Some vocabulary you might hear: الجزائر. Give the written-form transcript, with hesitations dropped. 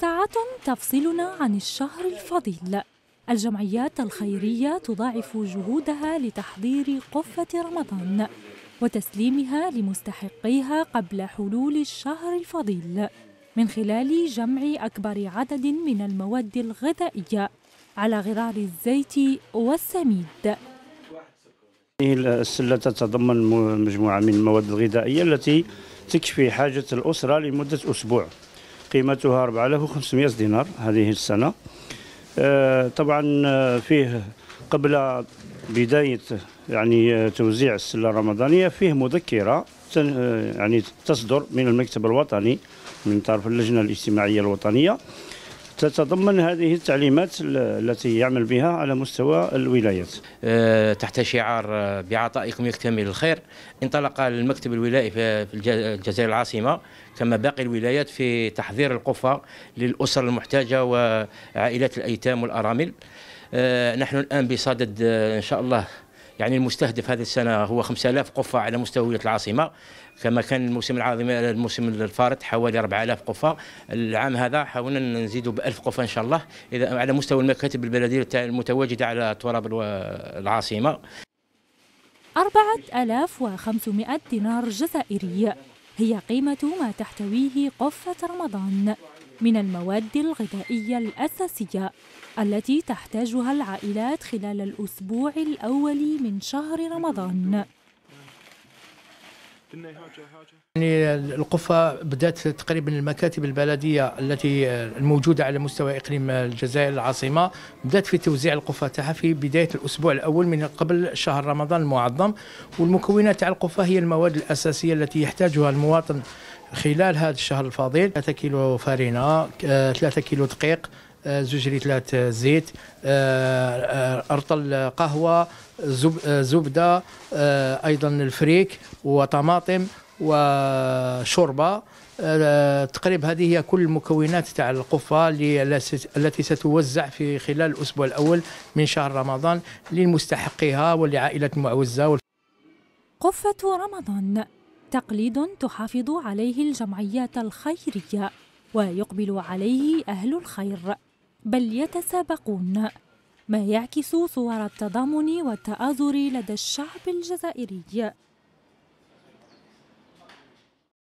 ساعة تفصلنا عن الشهر الفضيل. الجمعيات الخيرية تضاعف جهودها لتحضير قفة رمضان وتسليمها لمستحقيها قبل حلول الشهر الفضيل من خلال جمع أكبر عدد من المواد الغذائية على غرار الزيت والسميد. السلة تتضمن مجموعة من المواد الغذائية التي تكفي حاجة الأسرة لمدة أسبوع، قيمتها 4500 دينار هذه السنة. طبعا فيه قبل بداية يعني توزيع السلة الرمضانية فيه مذكرة يعني تصدر من المكتب الوطني من طرف اللجنة الاجتماعية الوطنية، تتضمن هذه التعليمات التي يعمل بها على مستوى الولايات. تحت شعار بعطائكم يكتمل الخير، انطلق المكتب الولائي في الجزائر العاصمة كما باقي الولايات في تحضير القفة للأسر المحتاجة وعائلات الأيتام والأرامل. نحن الآن بصدد إن شاء الله يعني المستهدف هذه السنة هو 5000 قفة على مستوى ولاية العاصمة، كما كان الموسم العظيم الموسم الفارط حوالي 4000 قفة، العام هذا حاولنا نزيدوا ب1000 قفة إن شاء الله إذا على مستوى المكاتب البلدية المتواجدة على تراب العاصمة. 4500 دينار جزائري هي قيمة ما تحتويه قفة رمضان من المواد الغذائية الأساسية التي تحتاجها العائلات خلال الأسبوع الأول من شهر رمضان. يعني القفة بدأت تقريبا المكاتب البلدية التي الموجودة على مستوى إقليم الجزائر العاصمة بدأت في توزيع القفة تاعها في بداية الأسبوع الأول من قبل شهر رمضان المعظم. والمكونات تاع القفة هي المواد الأساسية التي يحتاجها المواطن خلال هذا الشهر الفضيل: 3 كيلو فارينة، 3 كيلو دقيق، 2 لترات زيت، أرطل قهوة، زبدة، أيضا الفريك وطماطم وشوربة. تقريبا هذه هي كل المكونات تاع القفة التي ستوزع في خلال الأسبوع الأول من شهر رمضان للمستحقيها والعائلة المعوزة. قفة رمضان تقليد تحافظ عليه الجمعيات الخيرية ويقبل عليه أهل الخير بل يتسابقون، ما يعكس صور التضامن والتآزر لدى الشعب الجزائري.